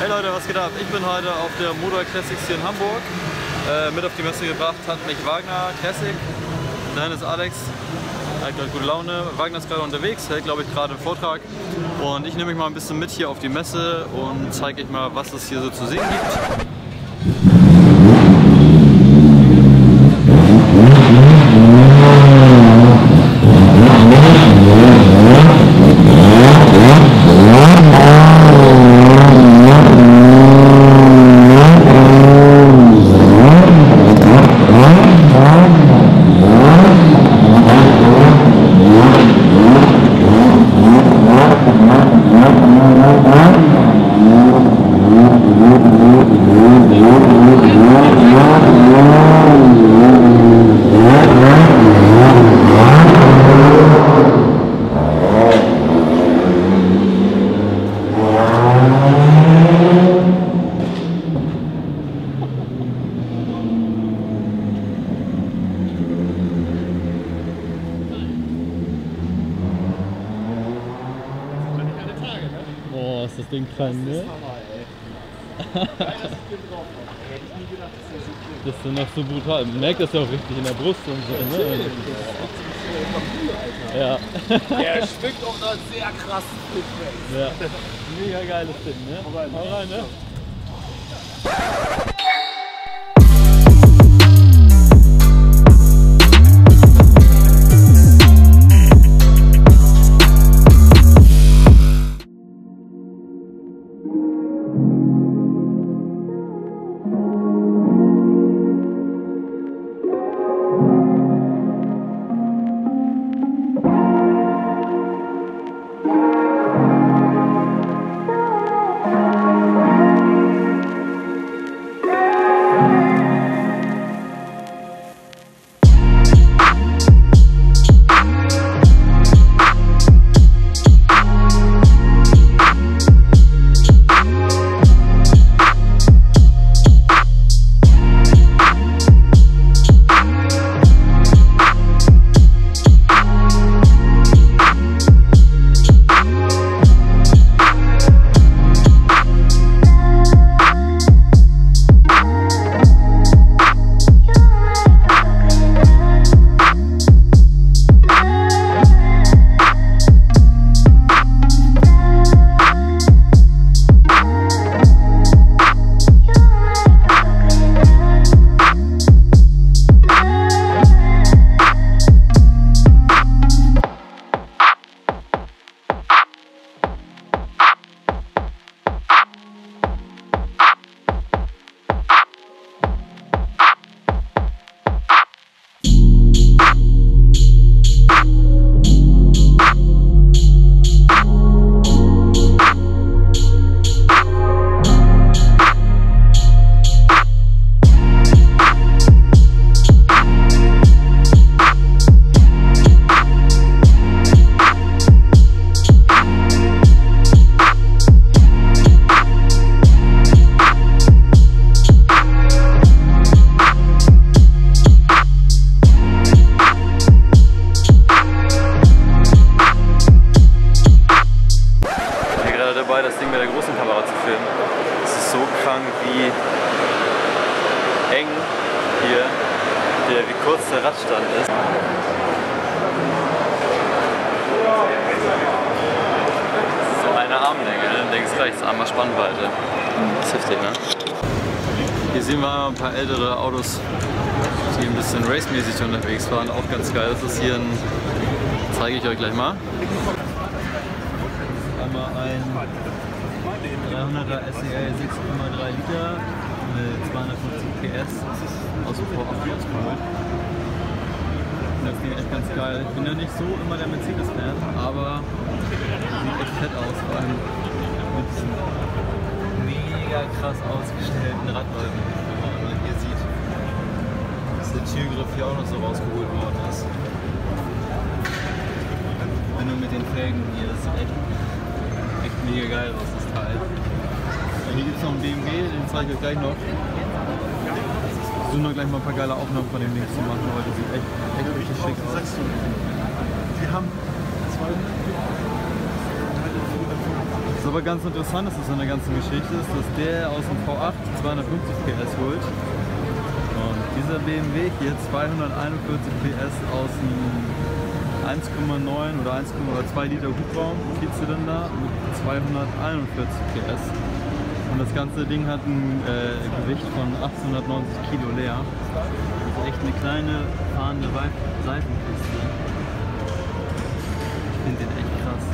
Hey Leute, was geht ab? Ich bin heute auf der Motor Classic hier in Hamburg. Mit auf die Messe gebracht hat mich Wagner Classic. Nein, das ist Alex. Er hat gerade gute Laune. Wagner ist gerade unterwegs, hält glaube ich gerade einen Vortrag. Und ich nehme mich mal ein bisschen mit hier auf die Messe und zeige euch mal, was es hier so zu sehen gibt. Das Ding klein, ne? Das ist Hammer, ey. Geil, dass ich hier drauf komme. Hätte ich nie gedacht, dass der so cool ist. Das ist dann noch so brutal. Man merkt das ja auch richtig in der Brust und so, ne? Ja. Der schwingt auf einer sehr krassen Pitchface. Ja. Mega geiles Ding, ne? Hau rein, ne? Das Ding mit der großen Kamera zu filmen. Es ist so krank, wie eng hier, wie kurz der Radstand ist. So eine Armlänge, ne? Du denkst gleich, das ist einmal Spannweite. Das ist heftig, ne? Hier sehen wir ein paar ältere Autos, die ein bisschen racemäßig unterwegs waren. Auch ganz geil. Das ist hier ein... zeige ich euch gleich mal. Einmal ein 300er SEL 6,3 Liter mit 250 PS aus dem V8 geholt. Das Ding echt ganz geil. Ich bin ja nicht so immer der Mercedes-Fan, aber sieht echt fett aus, vor allem mit diesem mega krass ausgestellten Radläufen, wie man hier sieht, dass der Türgriff hier auch noch so rausgeholt worden ist. Wenn du mit den Felgen hier, das sieht echt mega geil aus, das Teil. Und hier gibt es noch einen BMW, den zeige ich euch gleich noch. Ich versuche noch gleich mal ein paar geile Aufnahmen von dem Ding zu machen, weil das sieht echt richtig schick aus. Wir haben 2 Teile Das ist aber ganz interessant, dass das in der ganzen Geschichte ist, dass der aus dem V8 250 PS holt und dieser BMW hier 241 PS aus dem 1,9 oder 1,2 Liter Hubraum, Vierzylinder mit 241 PS. Und das ganze Ding hat ein Gewicht von 890 Kilo leer. Das ist echt eine kleine fahrende Seifenkiste. Ich finde den echt krass.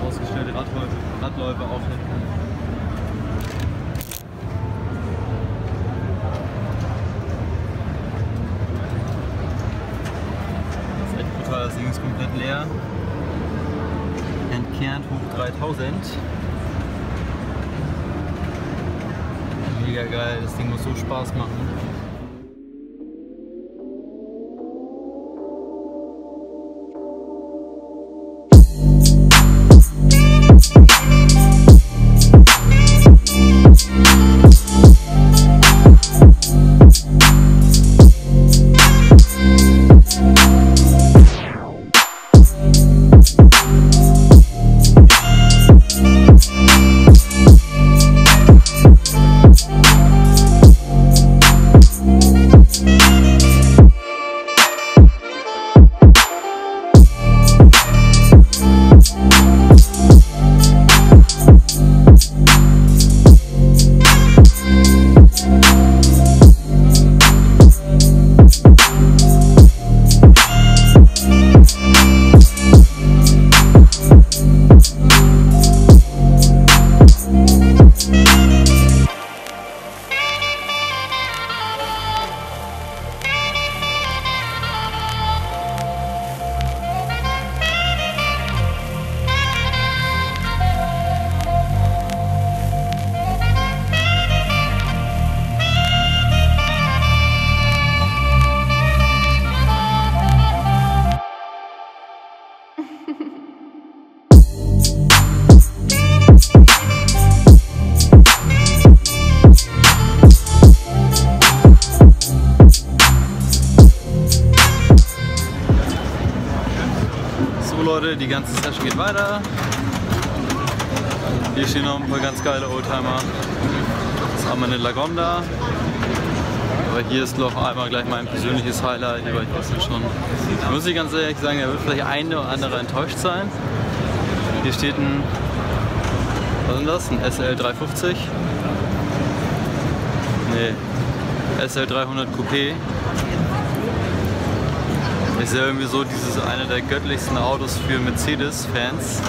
Ausgestellte Radläufe auch hinten. Das Ding ist komplett leer, entkernt hoch 3000. Mega geil, das Ding muss so Spaß machen. Die ganze Session geht weiter. Hier stehen noch ein paar ganz geile Oldtimer. Das haben wir eine Lagonda. Aber hier ist noch einmal gleich mein persönliches Highlight. Hier war ich schon. Muss ich ganz ehrlich sagen, da wird vielleicht eine oder andere enttäuscht sein. Hier steht ein, was ist das? Ein SL 350. Nee, SL 300 Coupé. Ist ja irgendwie so dieses eine der göttlichsten Autos für Mercedes-Fans.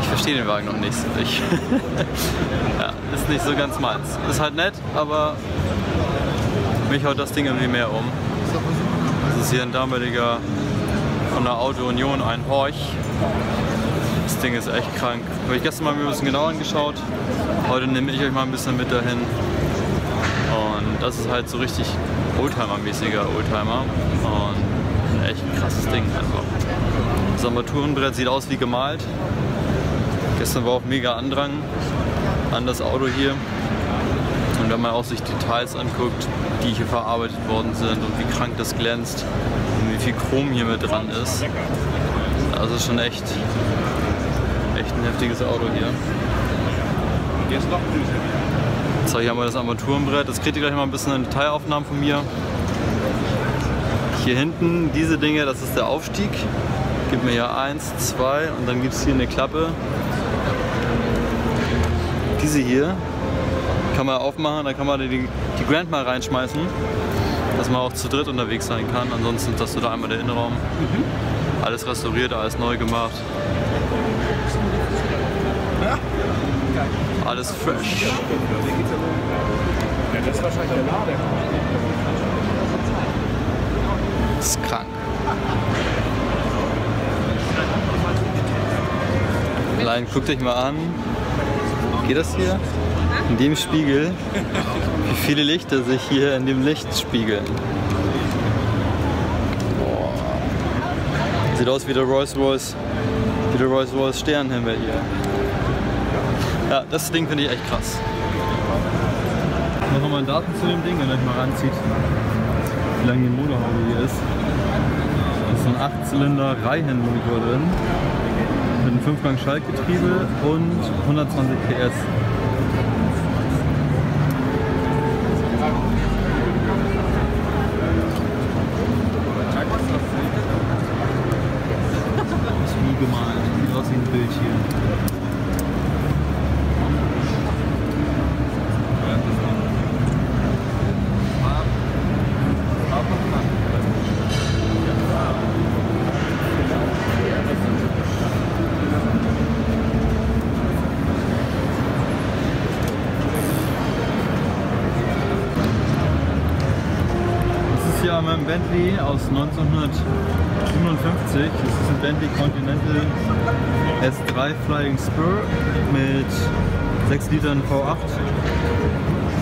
Ich verstehe den Wagen noch nicht so richtig. Ja, ist nicht so ganz meins. Ist halt nett, aber mich haut das Ding irgendwie mehr um. Das ist hier ein damaliger von der Auto Union, ein Horch. Das Ding ist echt krank. Habe ich gestern mal ein bisschen genauer angeschaut. Heute nehme ich euch mal ein bisschen mit dahin. Und das ist halt so richtig Oldtimer-mäßiger Oldtimer und ein echt krasses Ding einfach. Das Armaturenbrett sieht aus wie gemalt. Gestern war auch mega Andrang an das Auto hier. Und wenn man auch sich Details anguckt, die hier verarbeitet worden sind und wie krank das glänzt und wie viel Chrom hier mit dran ist. Das ist schon echt ein heftiges Auto hier. So, hier haben wir das Armaturenbrett. Das kriegt ihr gleich mal ein bisschen in Detailaufnahmen von mir. Hier hinten, diese Dinge, das ist der Aufstieg. Gib mir hier 1, 2 und dann gibt es hier eine Klappe. Diese hier kann man aufmachen, da kann man die Grandma reinschmeißen, dass man auch zu dritt unterwegs sein kann. Ansonsten ist das so da einmal der Innenraum. Alles restauriert, alles neu gemacht. Alles fresh. Das ist wahrscheinlich der Lader. Das ist krank. Allein guckt euch mal an. Geht das hier? In dem Spiegel. Wie viele Lichter sich hier in dem Licht spiegeln. Boah. Sieht aus wie der Rolls-Royce Sternenhimmel hier. Ja, das Ding finde ich echt krass. Noch mal Daten zu dem Ding, wenn er mal ranzieht, wie lang die Motorhaube hier ist. Da ist so ein 8-Zylinder-Reihenmotor drin. mit einem 5-Gang-Schaltgetriebe und 120 PS. Das ist wie gemalt, sieht aus wie ein Bild hier. Ein Bentley aus 1957, das ist ein Bentley Continental S3 Flying Spur mit 6 Litern V8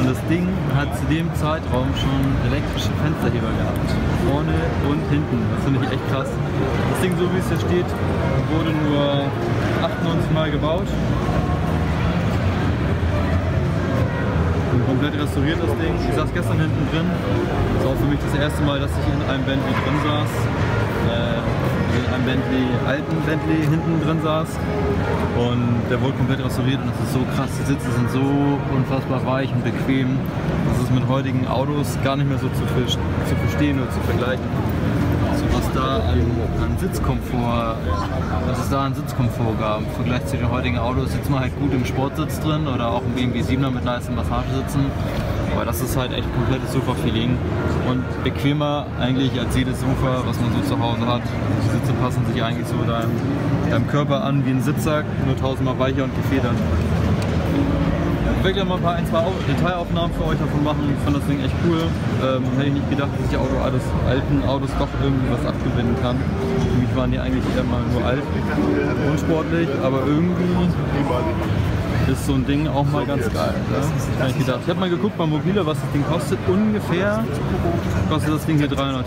und das Ding hat zu dem Zeitraum schon elektrische Fensterheber gehabt, vorne und hinten, das finde ich echt krass. Das Ding, so wie es hier steht, wurde nur 98 Mal gebaut und komplett restauriert das Ding. Ich saß gestern hinten drin. Das war für mich das erste Mal, dass ich in einem Bentley drin saß. In einem alten Bentley hinten drin saß. Und der wurde komplett restauriert und das ist so krass. Die Sitze sind so unfassbar weich und bequem. Das ist mit heutigen Autos gar nicht mehr so zu verstehen oder zu vergleichen. Also was da an Sitzkomfort, was es da an Sitzkomfort gab. Im Vergleich zu den heutigen Autos sitzt man halt gut im Sportsitz drin oder auch im BMW 7er mit nice Massagesitzen. Aber das ist halt echt ein komplettes Sofa-Feeling und bequemer eigentlich als jedes Sofa, was man so zu Hause hat. Die Sitze passen sich eigentlich so deinem Körper an wie ein Sitzsack, nur tausendmal weicher und gefedert. Ich werde mal ein paar Detailaufnahmen für euch davon machen. Ich fand das Ding echt cool. Hätte ich nicht gedacht, dass ich alten Autos doch irgendwie was abgewinnen kann. Für mich waren die eigentlich immer nur alt und unsportlich, aber irgendwie ist so ein Ding auch mal ganz geil. Ja? Ich habe mal geguckt bei Mobile, was das Ding kostet. Ungefähr kostet das Ding hier 300.000.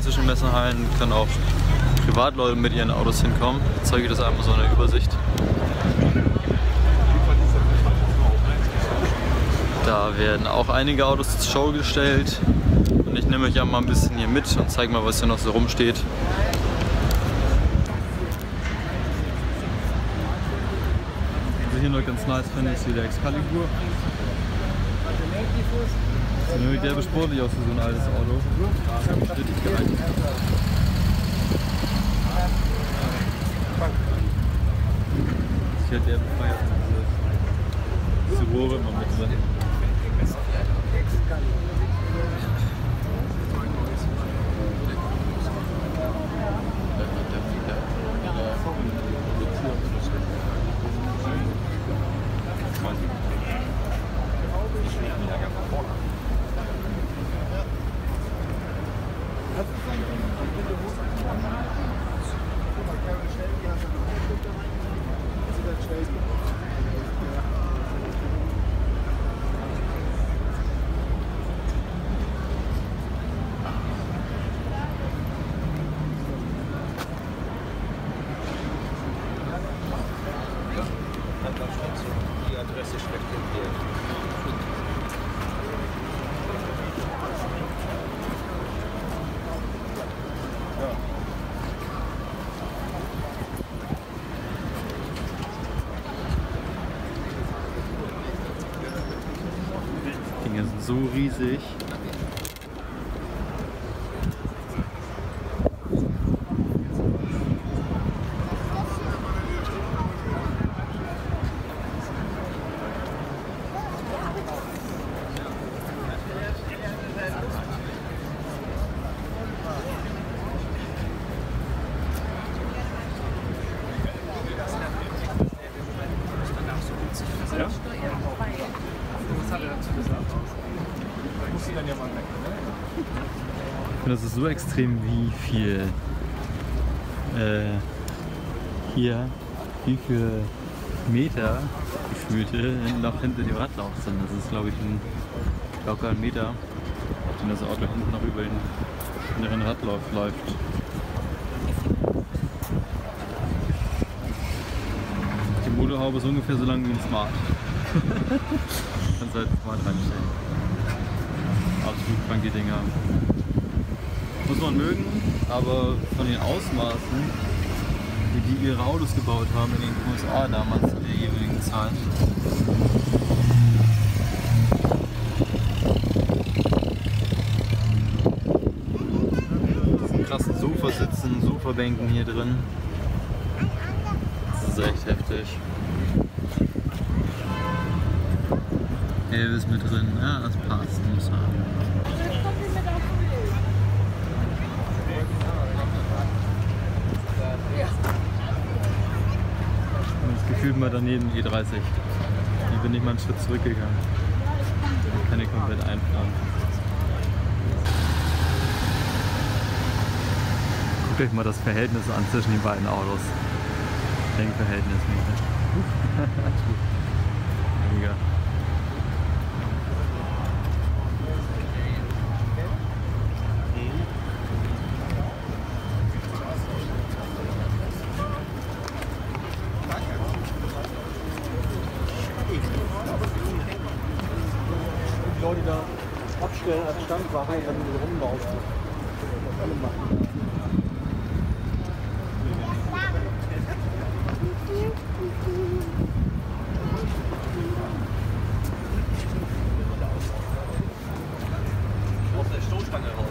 Zwischen den Messerhallen können auch Privatleuten mit ihren Autos hinkommen. Ich zeige das einmal so in der Übersicht. Da werden auch einige Autos zur Show gestellt und ich nehme euch ja mal ein bisschen hier mit und zeige mal, was hier noch so rumsteht. Was ich hier noch ganz nice finde, ist hier der Excalibur. Sieht nämlich derbe sportlich aus für so ein altes Auto. Das ist richtig geil. Hier derbe feiert diese Rohre immer mit drin. Die Dinger sind so riesig. Das ist so extrem, wie viel wie viele Meter gefühlte noch hinter dem Radlauf sind. Das ist, glaube ich, locker ein Meter, wenn das Auto hinten noch über den inneren Radlauf läuft. Die Motorhaube ist ungefähr so lang wie ein Smart. Kannst halt ein Smart reinstellen. Absolut funky Dinger. Muss man mögen, aber von den Ausmaßen, wie die ihre Autos gebaut haben in den USA damals in der jeweiligen Zeit. Diese krassen Sofasitzen, Sofabänken hier drin. Das ist echt heftig. Elvis mit drin, ja, das passt, muss ich sagen. Gefühlt mal daneben E30. Ich bin nicht mal einen Schritt zurückgegangen. Ich kann hier komplett einfahren. Guckt euch mal das Verhältnis an zwischen den beiden Autos. Lenkverhältnis. Mega. Als Standwache, wenn du rumlaufst. Das alle machen. Aus der Stoßstange raus.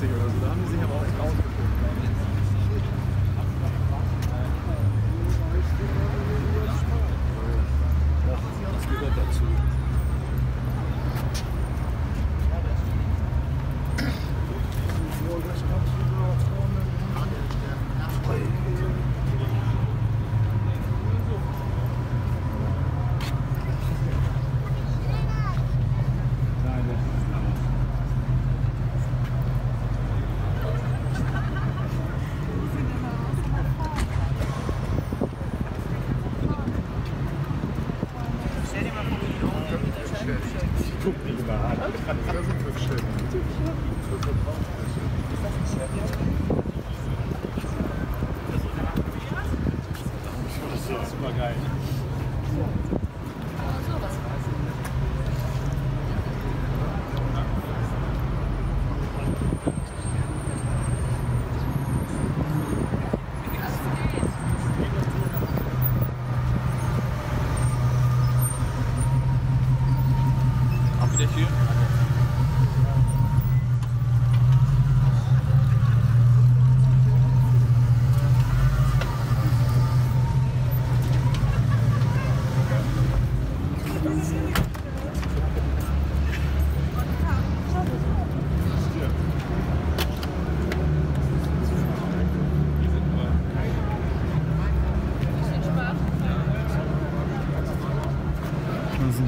Oder so, da Das ist das schön. Das ist super geil.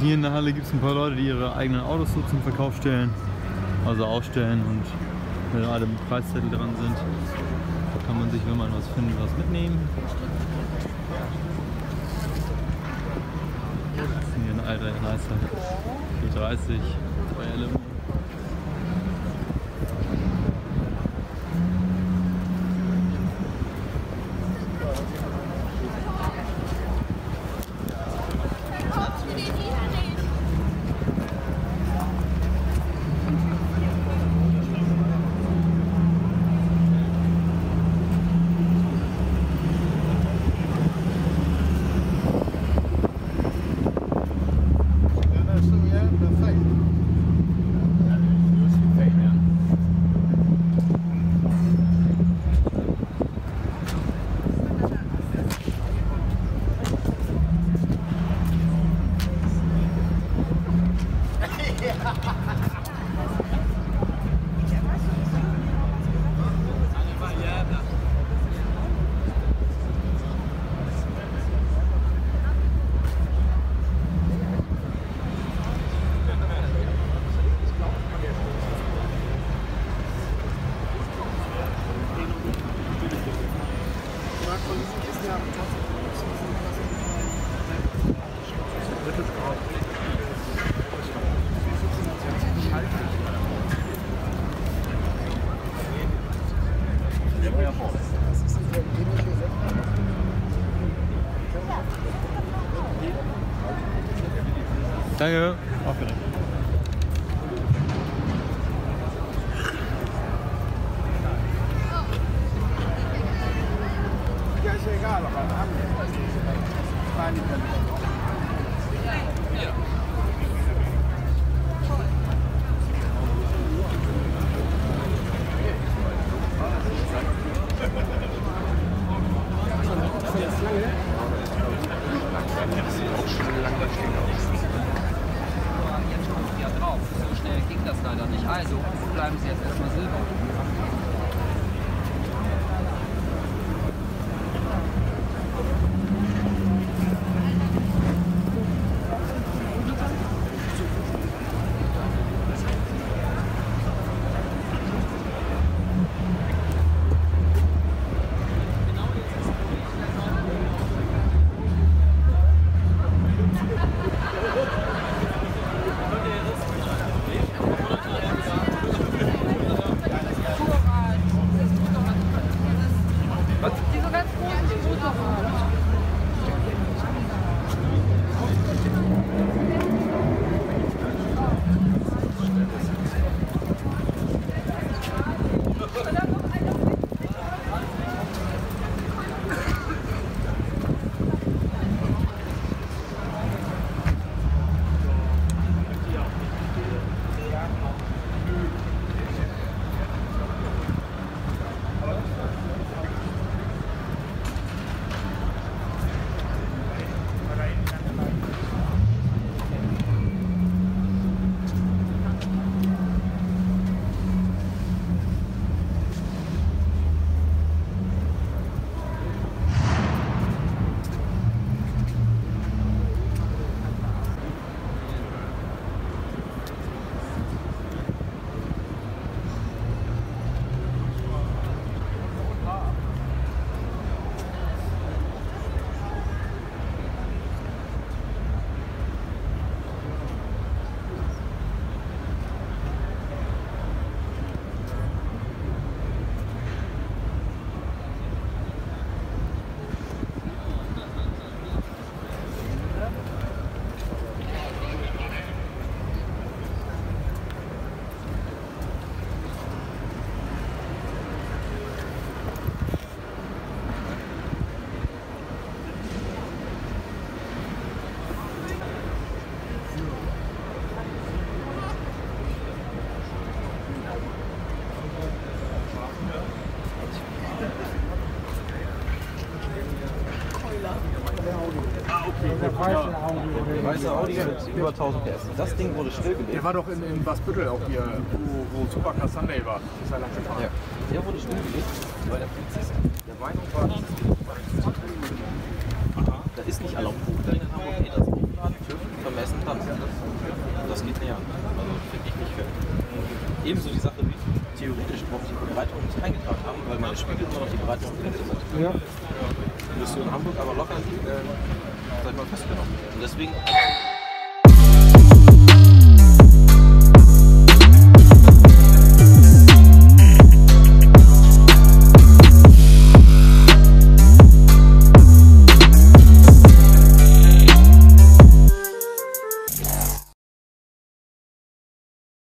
Hier in der Halle gibt es ein paar Leute, die ihre eigenen Autos so zum Verkauf stellen, also ausstellen, und wenn da alle mit Preiszettel dran sind, kann man sich, wenn man was findet, was mitnehmen. Das ist hier ein alter, nicer E30 bei LM. Danke. Auf Wiedersehen. Ja, ist ja egal, aber da haben wir das nicht. Ja. Also bleiben Sie jetzt erstmal Silber. Ah, okay. Der weiße Audi mit über 1000 PS. Das Ding wurde stillgelegt. Der war doch in Basbüttel auch hier, wo Supercar Sunday war. Ist er lang gefahren. Ja. Der wurde stillgelegt, weil der Polizist der Meinung war, dass es da ist nicht erlaubt, Punkte in Hamburg, die das Hochladen vermessen hat. Das geht nicht an. Also finde ich nicht fair. Ebenso die Sache, wie theoretisch noch die Bereiterung nicht eingetragen haben, weil meine Spiegel immer noch die Bereiterung drin sind. Ja. Müsste in Hamburg aber locker sag ich mal festgenommen. Und deswegen.